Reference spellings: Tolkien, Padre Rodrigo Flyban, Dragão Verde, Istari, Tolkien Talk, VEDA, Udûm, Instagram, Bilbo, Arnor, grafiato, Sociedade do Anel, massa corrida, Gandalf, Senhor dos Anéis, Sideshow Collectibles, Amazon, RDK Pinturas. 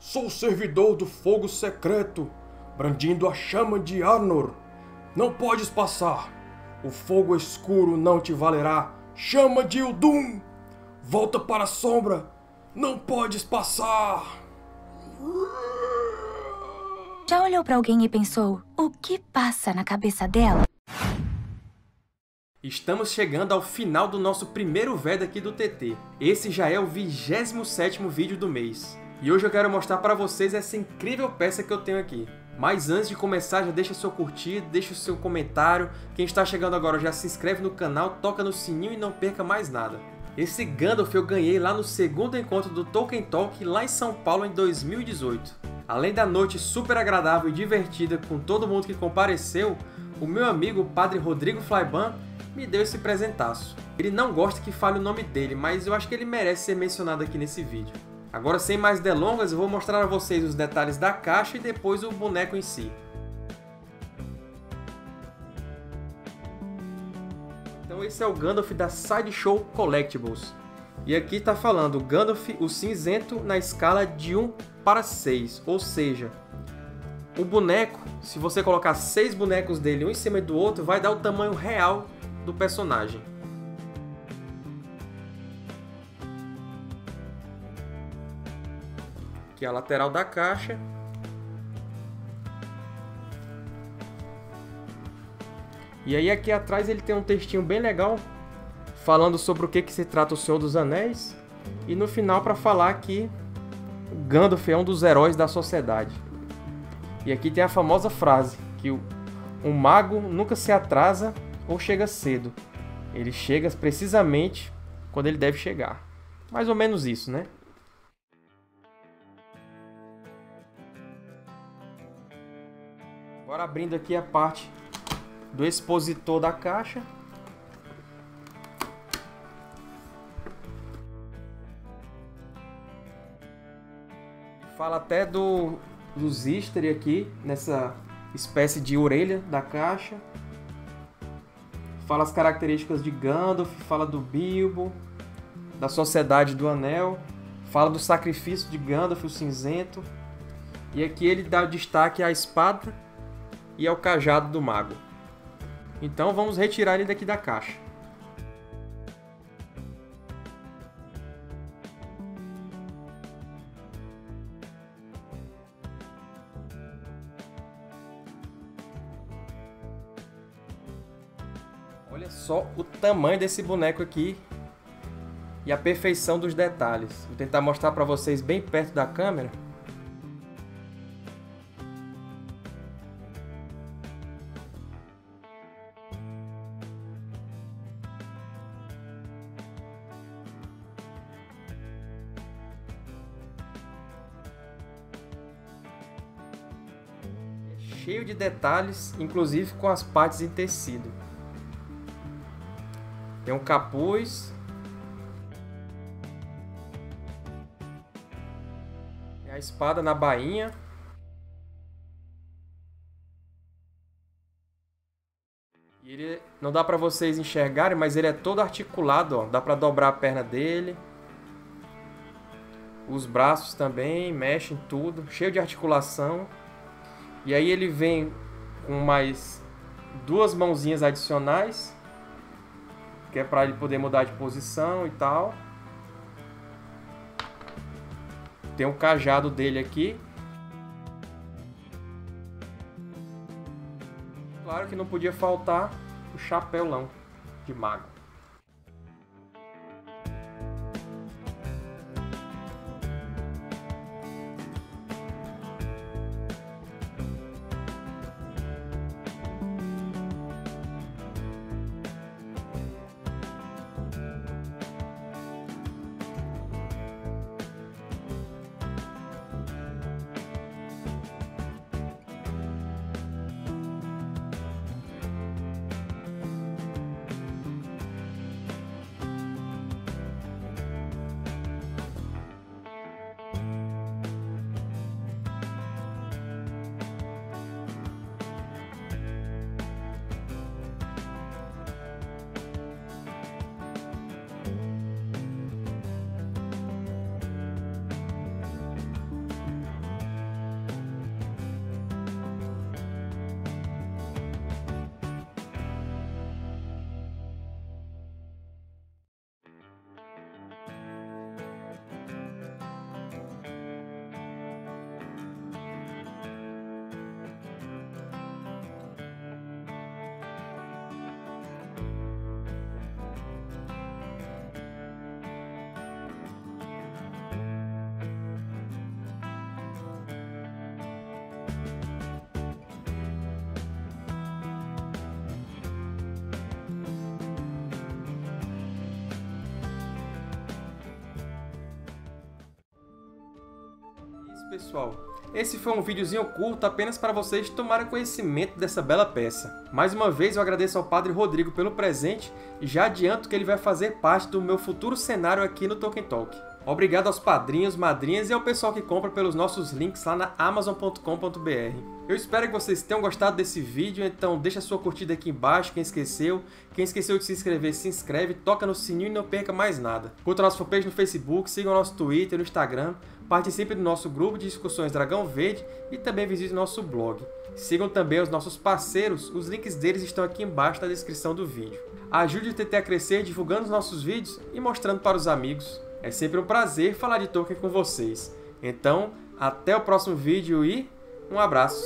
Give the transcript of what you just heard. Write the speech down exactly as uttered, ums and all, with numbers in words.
Sou o servidor do fogo secreto, brandindo a chama de Arnor. Não podes passar. O fogo escuro não te valerá. Chama de Udûm. Volta para a sombra. Não podes passar. Já olhou para alguém e pensou, o que passa na cabeça dela? Estamos chegando ao final do nosso primeiro VEDA aqui do T T. Esse já é o vigésimo sétimo vídeo do mês. E hoje eu quero mostrar para vocês essa incrível peça que eu tenho aqui. Mas antes de começar, já deixa seu curtir, deixa o seu comentário. Quem está chegando agora já se inscreve no canal, toca no sininho e não perca mais nada. Esse Gandalf eu ganhei lá no segundo encontro do Tolkien Talk, lá em São Paulo, em dois mil e dezoito. Além da noite super agradável e divertida com todo mundo que compareceu, o meu amigo Padre Rodrigo Flyban me deu esse presentaço. Ele não gosta que fale o nome dele, mas eu acho que ele merece ser mencionado aqui nesse vídeo. Agora, sem mais delongas, eu vou mostrar a vocês os detalhes da caixa e depois o boneco em si. Então esse é o Gandalf da Sideshow Collectibles. E aqui está falando Gandalf o cinzento na escala de um para seis, ou seja, o boneco, se você colocar seis bonecos dele um em cima do outro, vai dar o tamanho real do personagem. Aqui é a lateral da caixa. E aí aqui atrás ele tem um textinho bem legal, falando sobre o que, que se trata o Senhor dos Anéis. E no final para falar que o Gandalf é um dos heróis da sociedade. E aqui tem a famosa frase, que o, o mago nunca se atrasa ou chega cedo. Ele chega precisamente quando ele deve chegar. Mais ou menos isso, né? Agora abrindo aqui a parte do expositor da caixa. Fala até do, dos Istari aqui, nessa espécie de orelha da caixa. Fala as características de Gandalf, fala do Bilbo, da Sociedade do Anel, fala do sacrifício de Gandalf, o cinzento. E aqui ele dá destaque à espada e ao cajado do mago. Então vamos retirar ele daqui da caixa. Olha só o tamanho desse boneco aqui e a perfeição dos detalhes. Vou tentar mostrar para vocês bem perto da câmera. Cheio de detalhes, inclusive com as partes em tecido. Tem um capuz. Tem a espada na bainha. E ele, não dá para vocês enxergarem, mas ele é todo articulado, ó. Dá para dobrar a perna dele. Os braços também mexem tudo, cheio de articulação. E aí ele vem com mais duas mãozinhas adicionais, que é para ele poder mudar de posição e tal. Tem o cajado dele aqui. Claro que não podia faltar o chapéulão de mago. pessoal, esse foi um videozinho curto apenas para vocês tomarem conhecimento dessa bela peça. Mais uma vez eu agradeço ao Padre Rodrigo pelo presente e já adianto que ele vai fazer parte do meu futuro cenário aqui no Tolkien Talk. Obrigado aos padrinhos, madrinhas e ao pessoal que compra pelos nossos links lá na Amazon ponto com ponto br. Eu espero que vocês tenham gostado desse vídeo, então deixa a sua curtida aqui embaixo, quem esqueceu. Quem esqueceu de se inscrever, se inscreve, toca no sininho e não perca mais nada. Curta a nossa fanpage no Facebook, siga o nosso Twitter e no Instagram, participe do nosso grupo de discussões Dragão Verde e também visite o nosso blog. Sigam também os nossos parceiros, os links deles estão aqui embaixo na descrição do vídeo. Ajude o T T a crescer divulgando os nossos vídeos e mostrando para os amigos. É sempre um prazer falar de Tolkien com vocês. Então, até o próximo vídeo e um abraço!